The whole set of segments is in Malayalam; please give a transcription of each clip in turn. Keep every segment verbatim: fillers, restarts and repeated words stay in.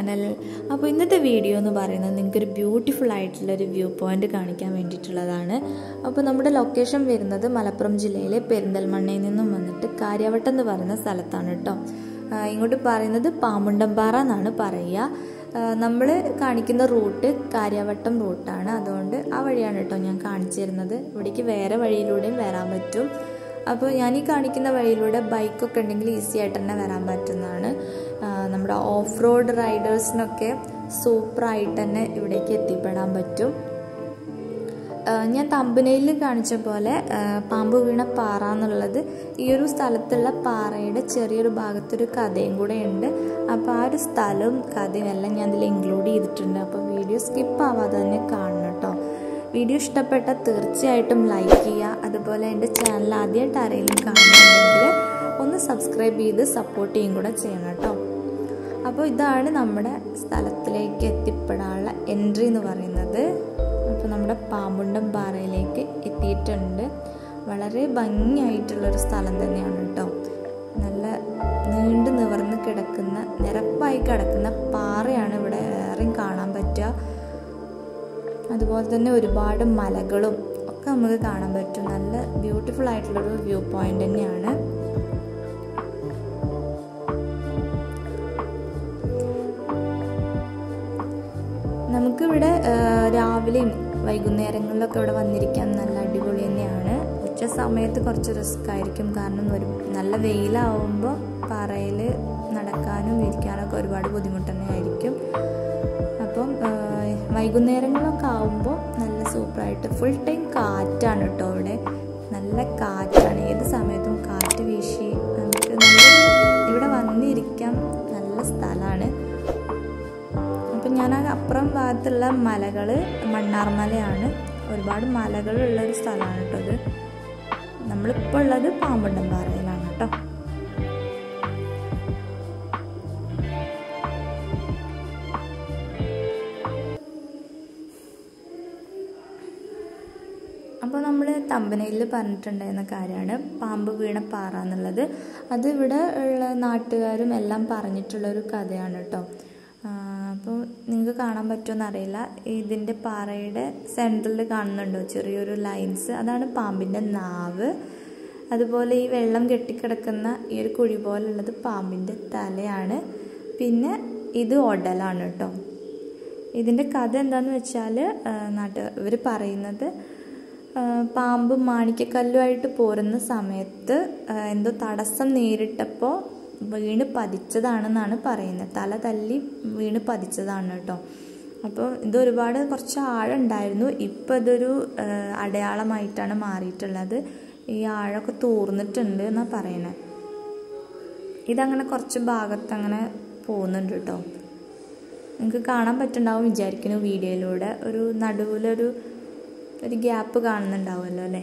channel. അപ്പോൾ ഇന്നത്തെ വീഡിയോ എന്ന് പറയുന്നത് നിങ്ങൾക്ക് ഒരു ബ്യൂട്ടിഫുൾ ആയിട്ടുള്ള ഒരു വ്യൂ പോയിന്റ് കാണിക്കാൻ വേണ്ടിയിട്ടുള്ളതാണ്. അപ്പോൾ നമ്മുടെ ലൊക്കേഷൻ വരുന്നത് മലപ്പുറം ജില്ലയിലെ പെരിന്തൽമണ്ണയിൽ നിന്നും വന്നിട്ട് കാര്യവട്ടം എന്ന് പറയുന്ന സ്ഥലത്താണ് ട്ടോ. ഇങ്ങോട്ട് പറയുന്നത് പാമ്പുണ്ടംപാറ എന്നാണ് പറയുക. നമ്മൾ കാണിക്കുന്ന റൂട്ട് കാര്യവട്ടം റൂട്ടാണ്. അതുകൊണ്ട് ആ വഴിയാണ് ട്ടോ ഞാൻ കാണിച്ചു തരുന്നത്. ഇവിടേക്ക് വേറെ വഴിയിലൂടെയും വരാൻ പറ്റും. അപ്പോൾ ഞാൻ ഈ കാണിക്കുന്ന വഴിയിലൂടെ ബൈക്കൊക്കെ ഉണ്ടെങ്കിൽ ഈസി ആയിട്ട് തന്നെ വരാൻ പറ്റുന്നതാണ്. നമ്മുടെ ഓഫ് റോഡ് റൈഡേഴ്സിനൊക്കെ സൂപ്പറായിട്ട് തന്നെ ഇവിടേക്ക് എത്തിപ്പെടാൻ പറ്റും. ഞാൻ തമ്പനയിൽ കാണിച്ച പോലെ പാമ്പ് വീണ പാറ എന്നുള്ളത് ഈ ഒരു സ്ഥലത്തുള്ള പാറയുടെ ചെറിയൊരു ഭാഗത്തൊരു കഥയും കൂടെ ഉണ്ട്. അപ്പോൾ ആ ഒരു സ്ഥലവും കഥയും എല്ലാം ഞാൻ ഇതിൽ ഇൻക്ലൂഡ് ചെയ്തിട്ടുണ്ട്. അപ്പോൾ വീഡിയോ സ്കിപ്പ് ആവാതെ തന്നെ കാണണം കേട്ടോ. വീഡിയോ ഇഷ്ടപ്പെട്ടാൽ തീർച്ചയായിട്ടും ലൈക്ക് ചെയ്യുക. അതുപോലെ എൻ്റെ ചാനൽ ആദ്യമായിട്ട് ആരെങ്കിലും കാണുന്നുണ്ടെങ്കിൽ ഒന്ന് സബ്സ്ക്രൈബ് ചെയ്ത് സപ്പോർട്ട് ചെയ്യും കൂടെ ചെയ്യണം കേട്ടോ. അപ്പോൾ ഇതാണ് നമ്മുടെ സ്ഥലത്തിലേക്ക് എത്തിപ്പെടാനുള്ള എൻട്രി എന്ന് പറയുന്നത്. അപ്പോൾ നമ്മുടെ പാമ്പുണ്ടം പാറയിലേക്ക് എത്തിയിട്ടുണ്ട്. വളരെ ഭംഗിയായിട്ടുള്ളൊരു സ്ഥലം തന്നെയാണ് കേട്ടോ. നല്ല നീണ്ടു നിവർന്ന് കിടക്കുന്ന നിരപ്പായി കിടക്കുന്ന പാറയാണ് ഇവിടെ ഏറെയും കാണാൻ പറ്റുക. അതുപോലെ തന്നെ ഒരുപാട് മലകളും ഒക്കെ നമുക്ക് കാണാൻ പറ്റും. നല്ല ബ്യൂട്ടിഫുൾ ആയിട്ടുള്ളൊരു വ്യൂ പോയിന്റ് തന്നെയാണ്. നമുക്കിവിടെ രാവിലെയും വൈകുന്നേരങ്ങളിലൊക്കെ ഇവിടെ വന്നിരിക്കാൻ നല്ല അടിപൊളി തന്നെയാണ്. ഉച്ച സമയത്ത് കുറച്ച് റിസ്ക് ആയിരിക്കും, കാരണം ഒരു നല്ല വെയിലാവുമ്പോൾ പാറയിൽ നടക്കാനും ഇരിക്കാനൊക്കെ ഒരുപാട് ബുദ്ധിമുട്ട് തന്നെയായിരിക്കും. അപ്പം വൈകുന്നേരങ്ങളൊക്കെ ആവുമ്പോൾ നല്ല സൂപ്പറായിട്ട് ഫുൾ ടൈം കാറ്റാണ് കേട്ടോ. ഇവിടെ നല്ല കാറ്റാണ്, ഏത് സമയത്തും കാറ്റ് വീശി നമുക്ക് ഇവിടെ വന്നിരിക്കാം. നല്ല സ്ഥലമാണ്. അപ്പം ഞാൻ ആ അപ്പുറം ഭാഗത്തുള്ള മലകൾ മണ്ണാർമലയാണ്. ഒരുപാട് മലകളുള്ളൊരു സ്ഥലമാണ് കേട്ടോ ഇത്. നമ്മളിപ്പോൾ ഉള്ളത് പാമ്പുണ്ടംപാറയിലാണ് കേട്ടോ. അപ്പോൾ നമ്മൾ തമ്പനയിൽ പറഞ്ഞിട്ടുണ്ടായിരുന്ന കാര്യമാണ് പാമ്പ് വീണ പാറ എന്നുള്ളത്. അത് ഇവിടെ ഉള്ള നാട്ടുകാരും എല്ലാം പറഞ്ഞിട്ടുള്ളൊരു കഥയാണ് കേട്ടോ. അപ്പോൾ നിങ്ങൾക്ക് കാണാൻ പറ്റുമെന്നറിയില്ല, ഇതിൻ്റെ പാറയുടെ സെൻറ്ററിൽ കാണുന്നുണ്ടോ ചെറിയൊരു ലൈൻസ്? അതാണ് പാമ്പിൻ്റെ നാവ്. അതുപോലെ ഈ വെള്ളം കെട്ടിക്കിടക്കുന്ന ഈ ഒരു കുഴി പോലുള്ളത് പാമ്പിൻ്റെ തലയാണ്. പിന്നെ ഇത് ഒടലാണ് കേട്ടോ. ഇതിൻ്റെ കഥ എന്താണെന്ന് വെച്ചാൽ നാട്ട് ഇവർ പറയുന്നത്, പാമ്പ് മാണിക്കക്കല്ലുമായിട്ട് പോരുന്ന സമയത്ത് എന്തോ തടസ്സം നേരിട്ടപ്പോൾ വീണ് പതിച്ചതാണെന്നാണ് പറയുന്നത്. തല തല്ലി വീണ് പതിച്ചതാണ് കേട്ടോ. അപ്പോൾ ഇതൊരുപാട് കുറച്ച് ആഴമുണ്ടായിരുന്നു. ഇപ്പം ഇതൊരു അടയാളമായിട്ടാണ് മാറിയിട്ടുള്ളത്. ഈ ആഴമൊക്കെ തൂർന്നിട്ടുണ്ട് എന്നാണ് പറയുന്നത്. ഇതങ്ങനെ കുറച്ച് ഭാഗത്തങ്ങനെ പോകുന്നുണ്ട് കേട്ടോ. നിങ്ങൾക്ക് കാണാൻ പറ്റുന്നുണ്ടാവും വിചാരിക്കുന്നു വീഡിയോയിലൂടെ. ഒരു നടുവിലൊരു ഒരു ഗ്യാപ്പ് കാണുന്നുണ്ടാവുമല്ലോ അല്ലേ.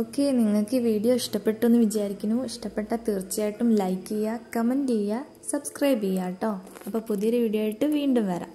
Okay, നിങ്ങൾക്ക് ഈ വീഡിയോ ഇഷ്ടപ്പെട്ടു എന്ന് വിചാരിക്കുന്നു. ഇഷ്ടപ്പെട്ടാൽ തീർച്ചയായിട്ടും ലൈക്ക് ചെയ്യുക, കമന്റ് ചെയ്യുക, സബ്സ്ക്രൈബ് ചെയ്യുക ട്ടോ. അപ്പോൾ പുതിയൊരു വീഡിയോ ആയിട്ട് വീണ്ടും വരാം.